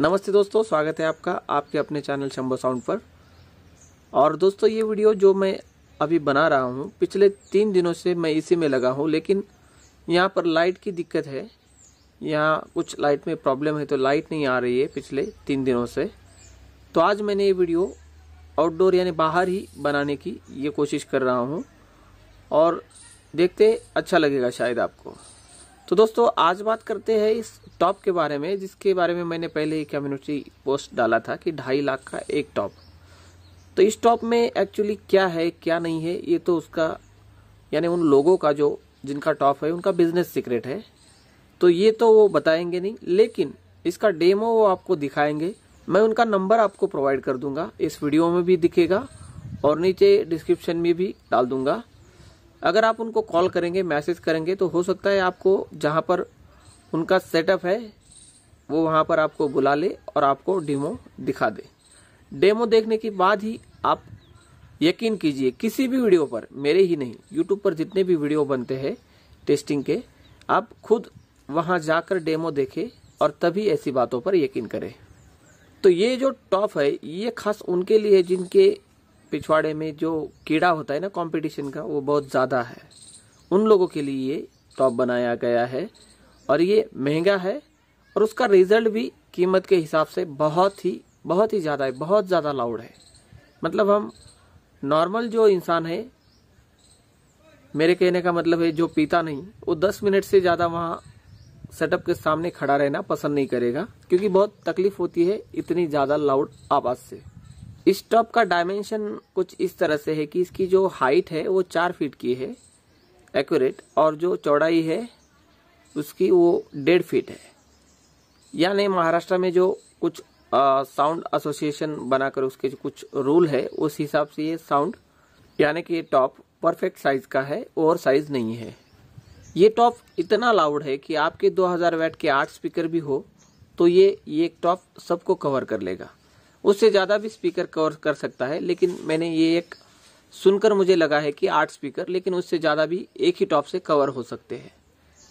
नमस्ते दोस्तों, स्वागत है आपका आपके अपने चैनल शंभो साउंड पर। और दोस्तों, ये वीडियो जो मैं अभी बना रहा हूँ, पिछले 3 दिनों से मैं इसी में लगा हूँ, लेकिन यहाँ पर लाइट की दिक्कत है। यहाँ कुछ लाइट में प्रॉब्लम है तो लाइट नहीं आ रही है पिछले 3 दिनों से। तो आज मैंने ये वीडियो आउटडोर यानी बाहर ही बनाने की ये कोशिश कर रहा हूँ और देखते अच्छा लगेगा शायद आपको। तो दोस्तों, आज बात करते हैं इस टॉप के बारे में, जिसके बारे में मैंने पहले ही कम्युनिटी पोस्ट डाला था कि 2.5 लाख का एक टॉप। तो इस टॉप में एक्चुअली क्या है क्या नहीं है, ये तो उसका यानी उन लोगों का जो जिनका टॉप है उनका बिजनेस सीक्रेट है, तो ये तो वो बताएंगे नहीं, लेकिन इसका डेमो वो आपको दिखाएंगे। मैं उनका नंबर आपको प्रोवाइड कर दूंगा, इस वीडियो में भी दिखेगा और नीचे डिस्क्रिप्शन में भी डाल दूंगा। अगर आप उनको कॉल करेंगे, मैसेज करेंगे, तो हो सकता है आपको जहाँ पर उनका सेटअप है वो वहाँ पर आपको बुला ले और आपको डेमो दिखा दे। डेमो देखने के बाद ही आप यकीन कीजिए, किसी भी वीडियो पर, मेरे ही नहीं, यूट्यूब पर जितने भी वीडियो बनते हैं टेस्टिंग के, आप खुद वहाँ जाकर डेमो देखें और तभी ऐसी बातों पर यकीन करें। तो ये जो टॉप है ये खास उनके लिए है जिनके पिछवाड़े में जो कीड़ा होता है ना कंपटीशन का, वो बहुत ज़्यादा है। उन लोगों के लिए ये टॉप बनाया गया है और ये महंगा है और उसका रिजल्ट भी कीमत के हिसाब से बहुत ही ज़्यादा है, बहुत ज़्यादा लाउड है। मतलब हम नॉर्मल जो इंसान है, मेरे कहने का मतलब है जो पीता नहीं, वो 10 मिनट से ज़्यादा वहाँ सेटअप के सामने खड़ा रहना पसंद नहीं करेगा, क्योंकि बहुत तकलीफ होती है इतनी ज़्यादा लाउड आवाज़ से। इस टॉप का डायमेंशन कुछ इस तरह से है कि इसकी जो हाइट है वो 4 फीट की है एक्यूरेट, और जो चौड़ाई है उसकी वो 1.5 फीट है। यानी महाराष्ट्र में जो कुछ साउंड एसोसिएशन बनाकर उसके जो कुछ रूल है उस हिसाब से ये साउंड यानी कि ये टॉप परफेक्ट साइज का है, ओवर साइज नहीं है। ये टॉप इतना लाउड है कि आपके 2000 वैट के 8 स्पीकर भी हो तो ये एक टॉप सबको कवर कर लेगा, उससे ज़्यादा भी स्पीकर कवर कर सकता है। लेकिन मैंने ये एक सुनकर मुझे लगा है कि 8 स्पीकर, लेकिन उससे ज़्यादा भी एक ही टॉप से कवर हो सकते हैं।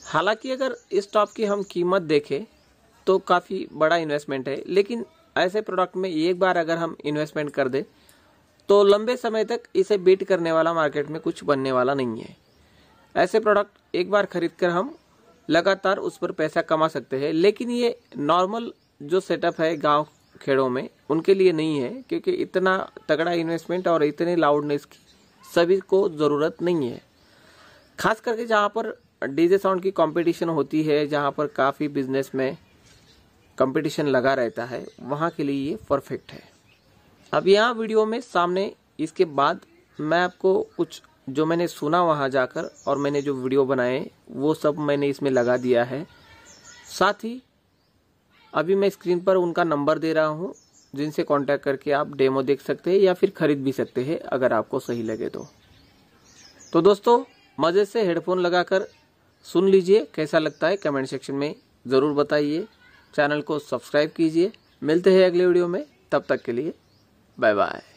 हालांकि अगर इस टॉप की हम कीमत देखें तो काफ़ी बड़ा इन्वेस्टमेंट है, लेकिन ऐसे प्रोडक्ट में एक बार अगर हम इन्वेस्टमेंट कर दें तो लंबे समय तक इसे बीट करने वाला मार्केट में कुछ बनने वाला नहीं है। ऐसे प्रोडक्ट एक बार खरीद कर हम लगातार उस पर पैसा कमा सकते हैं, लेकिन ये नॉर्मल जो सेटअप है गाँव खेड़ों में उनके लिए नहीं है, क्योंकि इतना तगड़ा इन्वेस्टमेंट और इतने लाउडनेस की सभी को ज़रूरत नहीं है। खास करके जहाँ पर डीजे साउंड की कंपटीशन होती है, जहाँ पर काफ़ी बिजनेस में कंपटीशन लगा रहता है, वहाँ के लिए ये परफेक्ट है। अब यहाँ वीडियो में सामने इसके बाद मैं आपको कुछ जो मैंने सुना वहाँ जाकर और मैंने जो वीडियो बनाए वो सब मैंने इसमें लगा दिया है। साथ ही अभी मैं स्क्रीन पर उनका नंबर दे रहा हूँ, जिनसे कांटेक्ट करके आप डेमो देख सकते हैं या फिर खरीद भी सकते हैं अगर आपको सही लगे तो। तो दोस्तों, मज़े से हेडफोन लगाकर सुन लीजिए, कैसा लगता है कमेंट सेक्शन में ज़रूर बताइए। चैनल को सब्सक्राइब कीजिए। मिलते हैं अगले वीडियो में, तब तक के लिए बाय बाय।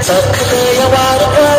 Shambho Sound.